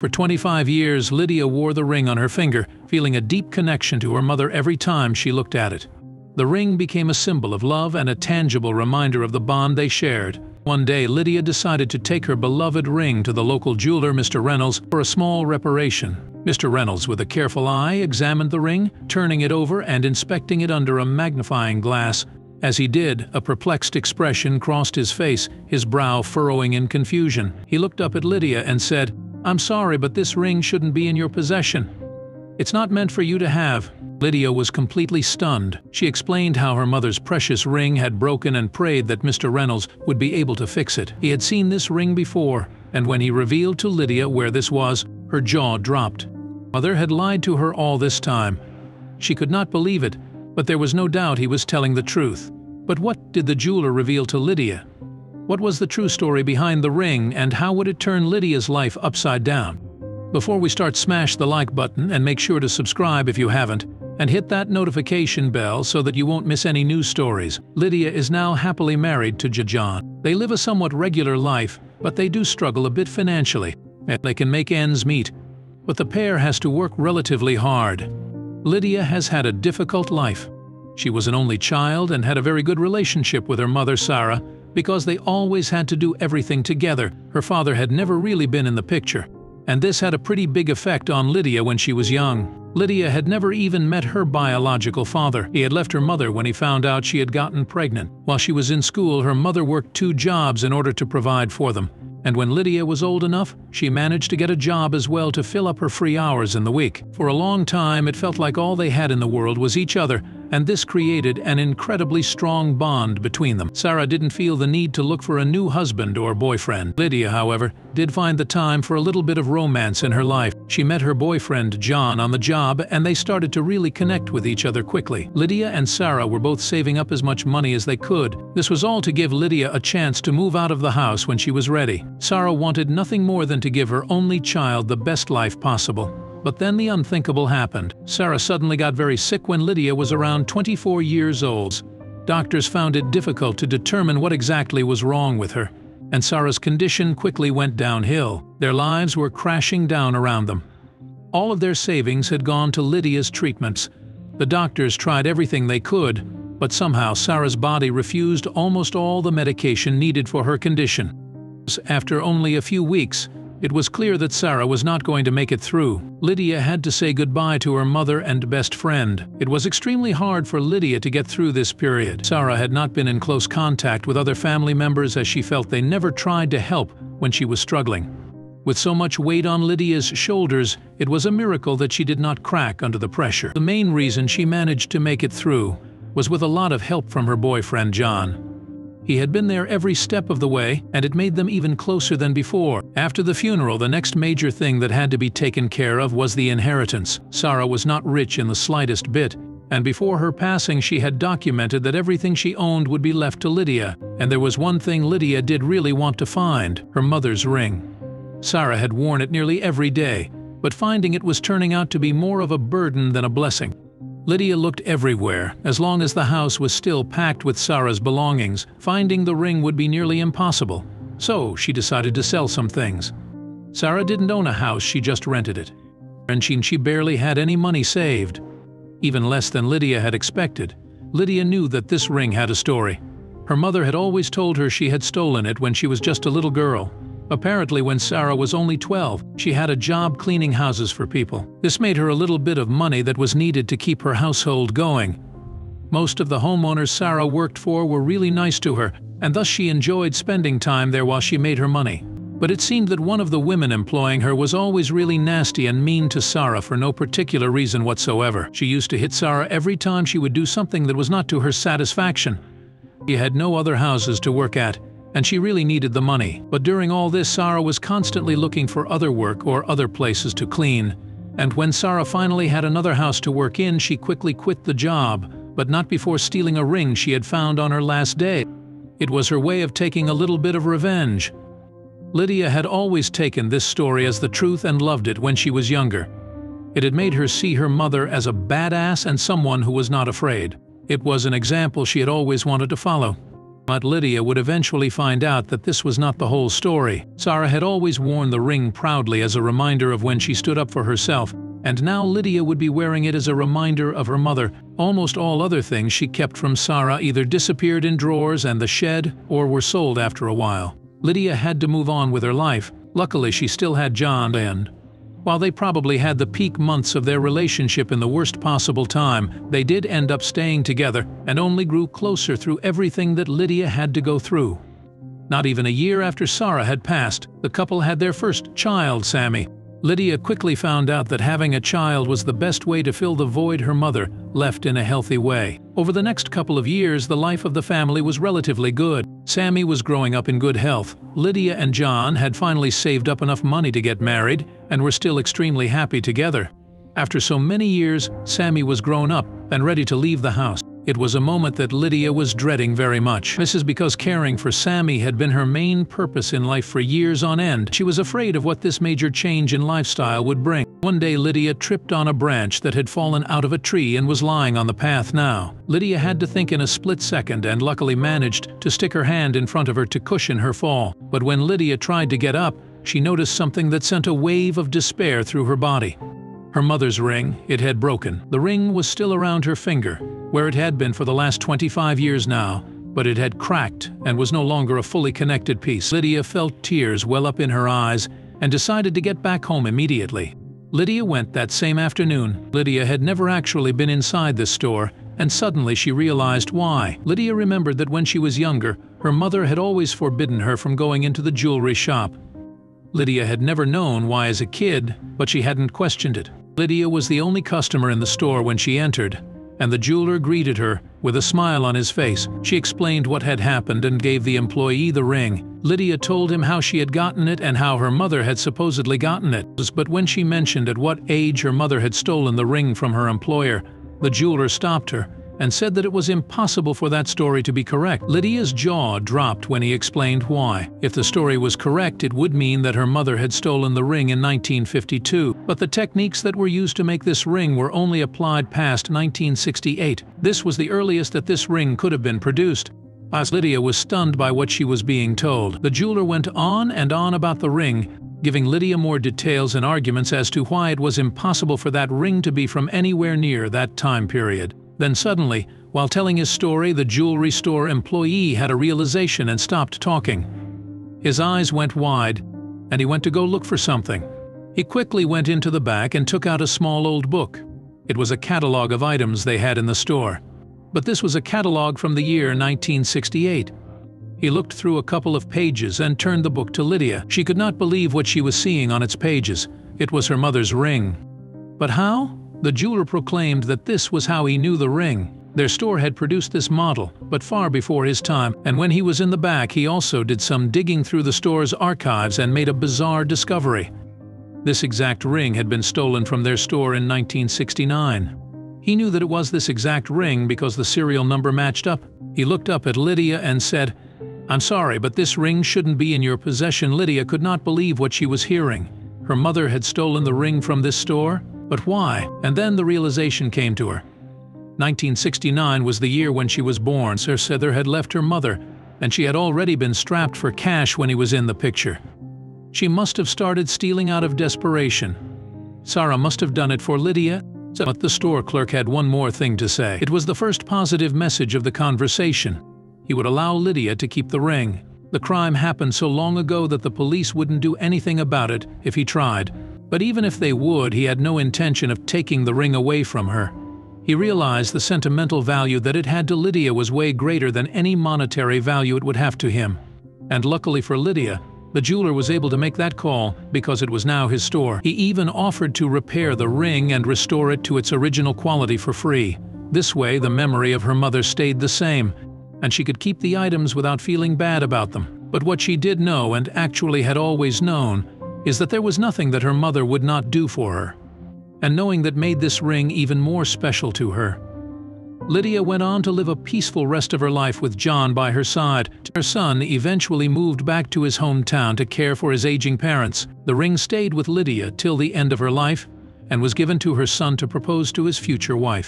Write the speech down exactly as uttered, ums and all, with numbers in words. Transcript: For twenty-five years, Lydia wore the ring on her finger, feeling a deep connection to her mother every time she looked at it. The ring became a symbol of love and a tangible reminder of the bond they shared. One day, Lydia decided to take her beloved ring to the local jeweler, Mister Reynolds, for a small reparation. Mister Reynolds, with a careful eye, examined the ring, turning it over and inspecting it under a magnifying glass. As he did, a perplexed expression crossed his face, his brow furrowing in confusion. He looked up at Lydia and said, "I'm sorry, but this ring shouldn't be in your possession. It's not meant for you to have." Lydia was completely stunned. She explained how her mother's precious ring had broken and prayed that Mister Reynolds would be able to fix it. He had seen this ring before, and when he revealed to Lydia where this was, her jaw dropped. Mother had lied to her all this time. She could not believe it, but there was no doubt he was telling the truth. But what did the jeweler reveal to Lydia? What was the true story behind the ring, and how would it turn Lydia's life upside down? Before we start, smash the like button and make sure to subscribe if you haven't, and hit that notification bell so that you won't miss any news stories. Lydia is now happily married to Jajan. They live a somewhat regular life, but they do struggle a bit financially, and they can make ends meet. But the pair has to work relatively hard. Lydia has had a difficult life. She was an only child and had a very good relationship with her mother, Sarah, because they always had to do everything together. Her father had never really been in the picture, and this had a pretty big effect on Lydia when she was young. Lydia had never even met her biological father. He had left her mother when he found out she had gotten pregnant. While she was in school, her mother worked two jobs in order to provide for them, and when Lydia was old enough, she managed to get a job as well to fill up her free hours in the week. For a long time, it felt like all they had in the world was each other, and this created an incredibly strong bond between them. Sarah didn't feel the need to look for a new husband or boyfriend. Lydia, however, did find the time for a little bit of romance in her life. She met her boyfriend, John, on the job, and they started to really connect with each other quickly. Lydia and Sarah were both saving up as much money as they could. This was all to give Lydia a chance to move out of the house when she was ready. Sarah wanted nothing more than to give her only child the best life possible. But then the unthinkable happened. Sarah suddenly got very sick when Lydia was around twenty-four years old. Doctors found it difficult to determine what exactly was wrong with her, and Sarah's condition quickly went downhill. Their lives were crashing down around them. All of their savings had gone to Lydia's treatments. The doctors tried everything they could, but somehow Sarah's body refused almost all the medication needed for her condition. After only a few weeks, it was clear that Sarah was not going to make it through. Lydia had to say goodbye to her mother and best friend. It was extremely hard for Lydia to get through this period. Sarah had not been in close contact with other family members, as she felt they never tried to help when she was struggling. With so much weight on Lydia's shoulders, it was a miracle that she did not crack under the pressure. The main reason she managed to make it through was with a lot of help from her boyfriend, John. He had been there every step of the way, and it made them even closer than before. After the funeral, the next major thing that had to be taken care of was the inheritance. Sarah was not rich in the slightest bit, and before her passing she had documented that everything she owned would be left to Lydia. And there was one thing Lydia did really want to find: her mother's ring. Sarah had worn it nearly every day, but finding it was turning out to be more of a burden than a blessing. Lydia looked everywhere. As long as the house was still packed with Sarah's belongings, finding the ring would be nearly impossible. So she decided to sell some things. Sarah didn't own a house, she just rented it. And she, she barely had any money saved, even less than Lydia had expected. Lydia knew that this ring had a story. Her mother had always told her she had stolen it when she was just a little girl. Apparently, when Sarah was only twelve, she had a job cleaning houses for people. This made her a little bit of money that was needed to keep her household going. Most of the homeowners Sarah worked for were really nice to her, and thus she enjoyed spending time there while she made her money. But it seemed that one of the women employing her was always really nasty and mean to Sarah for no particular reason whatsoever. She used to hit Sarah every time she would do something that was not to her satisfaction. She had no other houses to work at, and she really needed the money. But during all this, Sarah was constantly looking for other work or other places to clean. And when Sarah finally had another house to work in, she quickly quit the job, but not before stealing a ring she had found on her last day. It was her way of taking a little bit of revenge. Lydia had always taken this story as the truth and loved it when she was younger. It had made her see her mother as a badass and someone who was not afraid. It was an example she had always wanted to follow. But Lydia would eventually find out that this was not the whole story. Sarah had always worn the ring proudly as a reminder of when she stood up for herself, and now Lydia would be wearing it as a reminder of her mother. Almost all other things she kept from Sarah either disappeared in drawers and the shed or were sold after a while. Lydia had to move on with her life. Luckily, she still had John, and while they probably had the peak months of their relationship in the worst possible time, they did end up staying together and only grew closer through everything that Lydia had to go through. Not even a year after Sarah had passed, the couple had their first child, Sammy. Lydia quickly found out that having a child was the best way to fill the void her mother left in a healthy way. Over the next couple of years, the life of the family was relatively good. Sammy was growing up in good health. Lydia and John had finally saved up enough money to get married and were still extremely happy together. After so many years, Sammy was grown up and ready to leave the house. It was a moment that Lydia was dreading very much. This is because caring for Sammy had been her main purpose in life for years on end. She was afraid of what this major change in lifestyle would bring. One day, Lydia tripped on a branch that had fallen out of a tree and was lying on the path now. Lydia had to think in a split second and luckily managed to stick her hand in front of her to cushion her fall. But when Lydia tried to get up, she noticed something that sent a wave of despair through her body. Her mother's ring, it had broken. The ring was still around her finger, where it had been for the last twenty-five years now, but it had cracked and was no longer a fully connected piece. Lydia felt tears well up in her eyes and decided to get back home immediately. Lydia went that same afternoon. Lydia had never actually been inside this store, and suddenly she realized why. Lydia remembered that when she was younger, her mother had always forbidden her from going into the jewelry shop. Lydia had never known why as a kid, but she hadn't questioned it. Lydia was the only customer in the store when she entered, and the jeweler greeted her with a smile on his face. She explained what had happened and gave the employee the ring. Lydia told him how she had gotten it and how her mother had supposedly gotten it, but when she mentioned at what age her mother had stolen the ring from her employer, the jeweler stopped her and said that it was impossible for that story to be correct. Lydia's jaw dropped when he explained why. If the story was correct, it would mean that her mother had stolen the ring in nineteen fifty-two, but the techniques that were used to make this ring were only applied past nineteen sixty-eight. This was the earliest that this ring could have been produced. As Lydia was stunned by what she was being told, the jeweler went on and on about the ring, giving Lydia more details and arguments as to why it was impossible for that ring to be from anywhere near that time period. Then suddenly, while telling his story, the jewelry store employee had a realization and stopped talking. His eyes went wide, and he went to go look for something. He quickly went into the back and took out a small old book. It was a catalog of items they had in the store. But this was a catalog from the year nineteen sixty-eight. He looked through a couple of pages and turned the book to Lydia. She could not believe what she was seeing on its pages. It was her mother's ring. But how? The jeweler proclaimed that this was how he knew the ring. Their store had produced this model, but far before his time, and when he was in the back, he also did some digging through the store's archives and made a bizarre discovery. This exact ring had been stolen from their store in nineteen sixty-nine. He knew that it was this exact ring because the serial number matched up. He looked up at Lydia and said, "I'm sorry, but this ring shouldn't be in your possession." Lydia could not believe what she was hearing. Her mother had stolen the ring from this store? But why? And then the realization came to her. nineteen sixty-nine was the year when she was born. Sir Sether had left her mother, and she had already been strapped for cash when he was in the picture. She must have started stealing out of desperation. Sarah must have done it for Lydia. But the store clerk had one more thing to say. It was the first positive message of the conversation. He would allow Lydia to keep the ring. The crime happened so long ago that the police wouldn't do anything about it if he tried. But even if they would, he had no intention of taking the ring away from her. He realized the sentimental value that it had to Lydia was way greater than any monetary value it would have to him. And luckily for Lydia, the jeweler was able to make that call because it was now his store. He even offered to repair the ring and restore it to its original quality for free. This way, the memory of her mother stayed the same, and she could keep the items without feeling bad about them. But what she did know, and actually had always known, is that there was nothing that her mother would not do for her, and knowing that made this ring even more special to her. Lydia went on to live a peaceful rest of her life with John by her side. Her son eventually moved back to his hometown to care for his aging parents. The ring stayed with Lydia till the end of her life and was given to her son to propose to his future wife.